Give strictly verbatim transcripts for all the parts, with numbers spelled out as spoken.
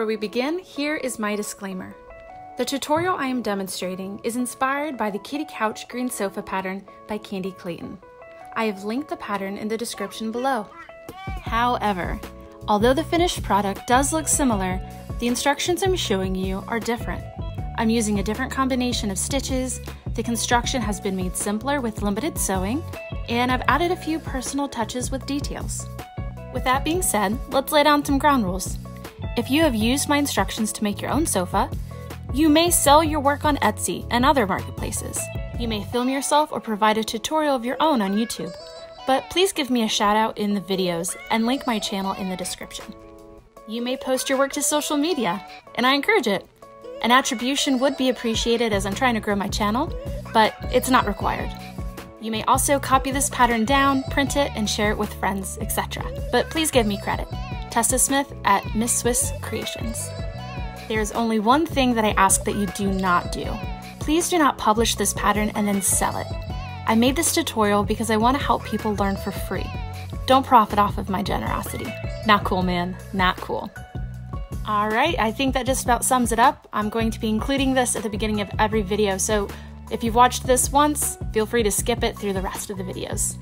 Before we begin, here is my disclaimer. The tutorial I am demonstrating is inspired by the Kitty Couch Green Sofa pattern by Candy Clayton. I have linked the pattern in the description below. However, although the finished product does look similar, the instructions I'm showing you are different. I'm using a different combination of stitches, the construction has been made simpler with limited sewing, and I've added a few personal touches with details. With that being said, let's lay down some ground rules. If you have used my instructions to make your own sofa, you may sell your work on Etsy and other marketplaces. You may film yourself or provide a tutorial of your own on YouTube, but please give me a shout out in the videos and link my channel in the description. You may post your work to social media, and I encourage it. An attribution would be appreciated as I'm trying to grow my channel, but it's not required. You may also copy this pattern down, print it, and share it with friends, et cetera. But please give me credit. Tessa Smith at Miss Swiss Creations. There is only one thing that I ask that you do not do. Please do not publish this pattern and then sell it. I made this tutorial because I want to help people learn for free. Don't profit off of my generosity. Not cool, man. Not cool. All right, I think that just about sums it up. I'm going to be including this at the beginning of every video, so if you've watched this once, feel free to skip it through the rest of the videos.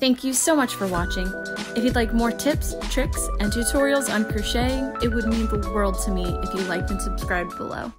Thank you so much for watching. If you'd like more tips, tricks, and tutorials on crocheting, it would mean the world to me if you liked and subscribed below.